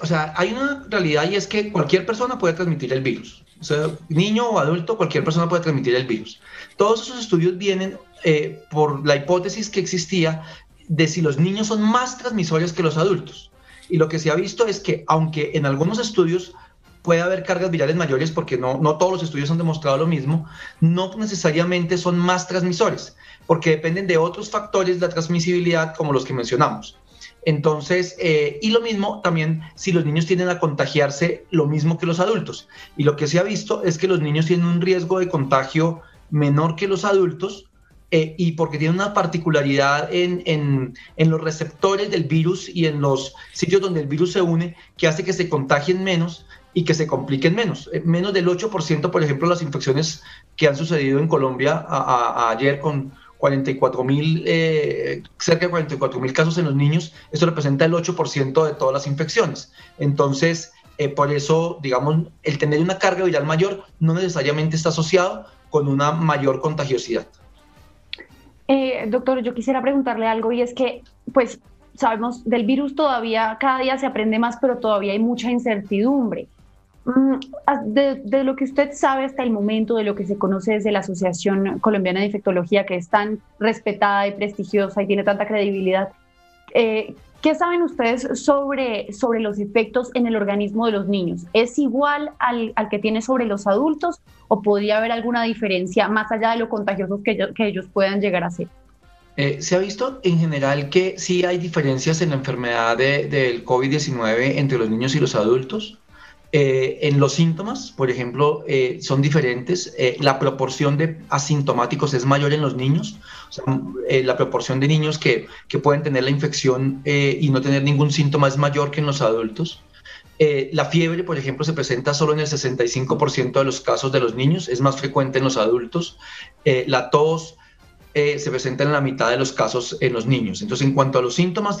O sea, hay una realidad, y es que cualquier persona puede transmitir el virus. O sea, niño o adulto, cualquier persona puede transmitir el virus. Todos esos estudios vienen por la hipótesis que existía de si los niños son más transmisores que los adultos. Y lo que se ha visto es que, aunque en algunos estudios puede haber cargas virales mayores, porque no todos los estudios han demostrado lo mismo, no necesariamente son más transmisores, porque dependen de otros factores de la transmisibilidad como los que mencionamos. Entonces, y lo mismo también si los niños tienden a contagiarse lo mismo que los adultos. Y lo que se ha visto es que los niños tienen un riesgo de contagio menor que los adultos, y porque tiene una particularidad en los receptores del virus y en los sitios donde el virus se une, que hace que se contagien menos y que se compliquen menos. Menos del 8%, por ejemplo, las infecciones que han sucedido en Colombia ayer con 44.000, cerca de 44.000 casos en los niños, esto representa el 8% de todas las infecciones. Entonces, por eso, digamos, el tener una carga viral mayor no necesariamente está asociado con una mayor contagiosidad. Doctor, yo quisiera preguntarle algo, y es que, pues, sabemos del virus todavía, cada día se aprende más, pero todavía hay mucha incertidumbre. De lo que usted sabe hasta el momento, de lo que se conoce desde la Asociación Colombiana de Infectología, que es tan respetada y prestigiosa y tiene tanta credibilidad, ¿qué saben ustedes sobre los efectos en el organismo de los niños? ¿Es igual al que tiene sobre los adultos, o podría haber alguna diferencia más allá de lo contagiosos que ellos puedan llegar a ser? Se ha visto en general que sí hay diferencias en la enfermedad del COVID-19 entre los niños y los adultos. En los síntomas, por ejemplo, son diferentes. La proporción de asintomáticos es mayor en los niños. O sea, la proporción de niños que pueden tener la infección y no tener ningún síntoma es mayor que en los adultos. La fiebre, por ejemplo, se presenta solo en el 65% de los casos de los niños, es más frecuente en los adultos. La tos se presenta en la mitad de los casos en los niños. Entonces, en cuanto a los síntomas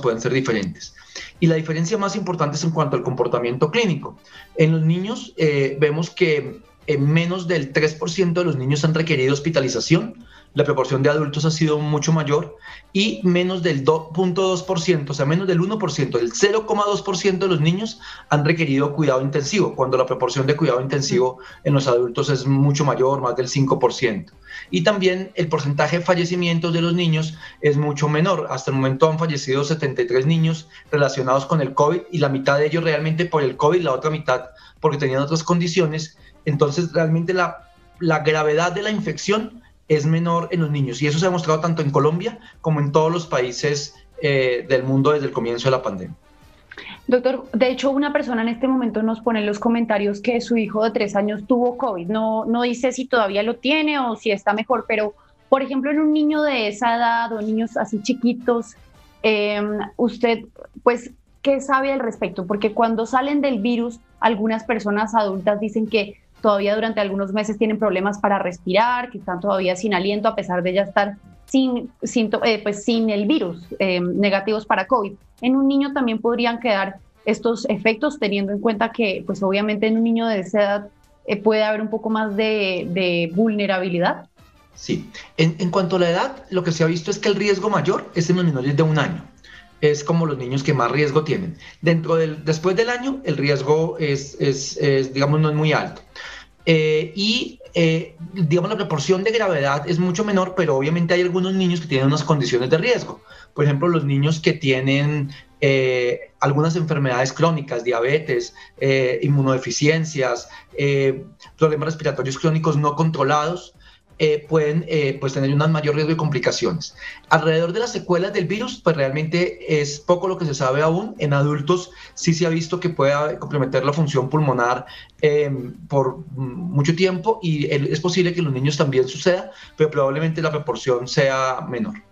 pueden ser diferentes. Y la diferencia más importante es en cuanto al comportamiento clínico. En los niños vemos que menos del 3% de los niños han requerido hospitalización, la proporción de adultos ha sido mucho mayor, y menos del 2.2%, o sea, menos del 1%, el 0.2% de los niños han requerido cuidado intensivo, cuando la proporción de cuidado intensivo en los adultos es mucho mayor, más del 5%. Y también el porcentaje de fallecimientos de los niños es mucho menor. Hasta el momento han fallecido 73 niños relacionados con el COVID, y la mitad de ellos realmente por el COVID, la otra mitad porque tenían otras condiciones. Entonces, realmente la gravedad de la infección es menor en los niños, y eso se ha demostrado tanto en Colombia como en todos los países del mundo desde el comienzo de la pandemia. Doctor, de hecho, una persona en este momento nos pone en los comentarios que su hijo de 3 años tuvo COVID. No dice si todavía lo tiene o si está mejor, pero, por ejemplo, en un niño de esa edad o niños así chiquitos, usted, pues, ¿qué sabe al respecto? Porque cuando salen del virus, algunas personas adultas dicen que todavía durante algunos meses tienen problemas para respirar, que están todavía sin aliento, a pesar de ya estar sin el virus, negativos para COVID. En un niño también podrían quedar estos efectos, teniendo en cuenta que, pues, obviamente en un niño de esa edad puede haber un poco más de vulnerabilidad. Sí. En cuanto a la edad, lo que se ha visto es que el riesgo mayor es en los menores de 1 año. Es como los niños que más riesgo tienen. Después del año, el riesgo es, digamos, no es muy alto. Digamos, la proporción de gravedad es mucho menor, pero obviamente hay algunos niños que tienen unas condiciones de riesgo. Por ejemplo, los niños que tienen algunas enfermedades crónicas, diabetes, inmunodeficiencias, problemas respiratorios crónicos no controlados, pueden pues tener un mayor riesgo de complicaciones. Alrededor de las secuelas del virus, pues realmente es poco lo que se sabe aún. En adultos sí se ha visto que puede comprometer la función pulmonar por mucho tiempo, y es posible que en los niños también suceda, pero probablemente la proporción sea menor.